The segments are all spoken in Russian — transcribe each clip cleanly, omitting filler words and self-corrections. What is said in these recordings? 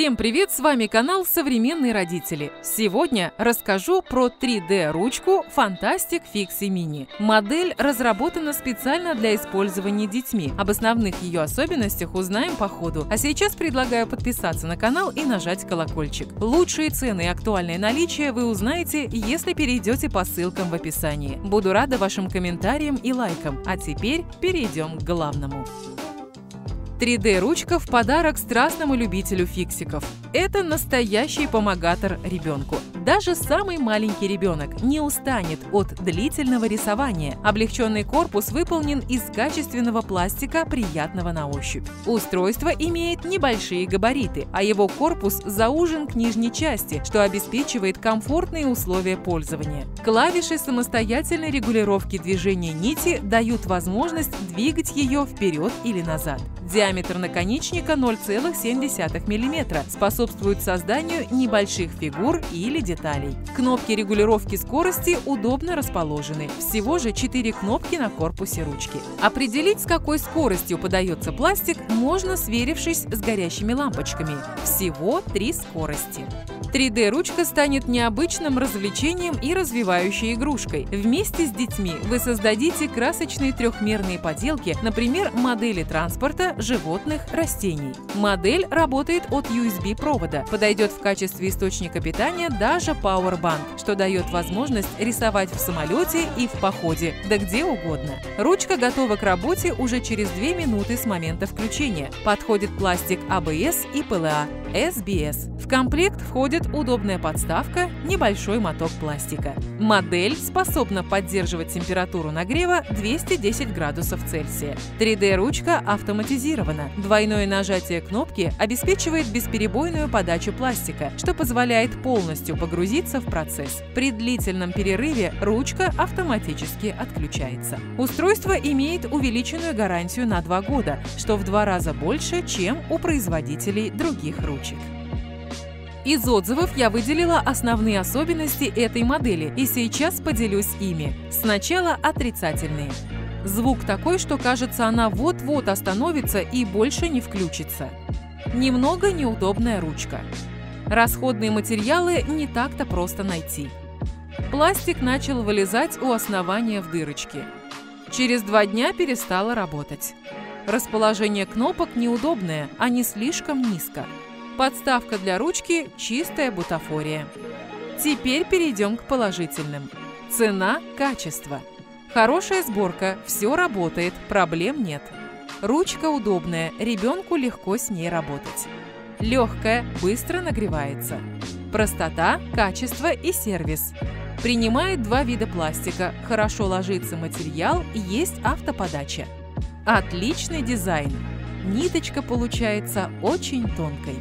Всем привет! С вами канал «Современные родители». Сегодня расскажу про 3D-ручку Funtastique FIXI MINI. Модель разработана специально для использования детьми. Об основных ее особенностях узнаем по ходу. А сейчас предлагаю подписаться на канал и нажать колокольчик. Лучшие цены и актуальное наличие вы узнаете, если перейдете по ссылкам в описании. Буду рада вашим комментариям и лайкам. А теперь перейдем к главному. 3D-ручка в подарок страстному любителю фиксиков. Это настоящий помогатор ребенку. Даже самый маленький ребенок не устанет от длительного рисования. Облегченный корпус выполнен из качественного пластика, приятного на ощупь. Устройство имеет небольшие габариты, а его корпус заужен к нижней части, что обеспечивает комфортные условия пользования. Клавиши самостоятельной регулировки движения нити дают возможность двигать ее вперед или назад. Диаметр наконечника 0,7 мм способствует созданию небольших фигур или деталей. Кнопки регулировки скорости удобно расположены. Всего же 4 кнопки на корпусе ручки. Определить, с какой скоростью подается пластик, можно, сверившись с горящими лампочками. Всего 3 скорости. 3D-ручка станет необычным развлечением и развивающей игрушкой. Вместе с детьми вы создадите красочные трехмерные поделки, например, модели транспорта, животных, растений. Модель работает от USB-провода, подойдет в качестве источника питания даже PowerBank, что дает возможность рисовать в самолете и в походе, да где угодно. Ручка готова к работе уже через 2 минуты с момента включения. Подходит пластик ABS и PLA. SBS. В комплект входит удобная подставка, небольшой моток пластика. Модель способна поддерживать температуру нагрева 210 градусов Цельсия. 3D-ручка автоматизирована. Двойное нажатие кнопки обеспечивает бесперебойную подачу пластика, что позволяет полностью погрузиться в процесс. При длительном перерыве ручка автоматически отключается. Устройство имеет увеличенную гарантию на 2 года, что в 2 раза больше, чем у производителей других ручек. Из отзывов я выделила основные особенности этой модели и сейчас поделюсь ими. Сначала отрицательные. Звук такой, что кажется, она вот-вот остановится и больше не включится. Немного неудобная ручка. Расходные материалы не так-то просто найти. Пластик начал вылезать у основания в дырочке. Через 2 дня перестала работать. Расположение кнопок неудобное, они слишком низко. Подставка для ручки – чистая бутафория. Теперь перейдем к положительным. Цена, качество. Хорошая сборка, все работает, проблем нет. Ручка удобная, ребенку легко с ней работать. Легкая, быстро нагревается. Простота, качество и сервис. Принимает 2 вида пластика, хорошо ложится материал, есть автоподача. Отличный дизайн. Ниточка получается очень тонкой.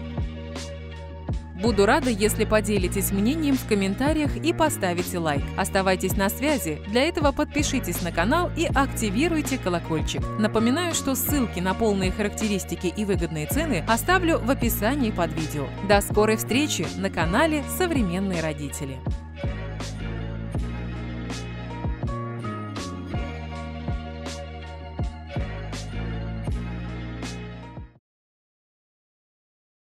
Буду рада, если поделитесь мнением в комментариях и поставите лайк. Оставайтесь на связи. Для этого подпишитесь на канал и активируйте колокольчик. Напоминаю, что ссылки на полные характеристики и выгодные цены оставлю в описании под видео. До скорой встречи на канале «Современные родители».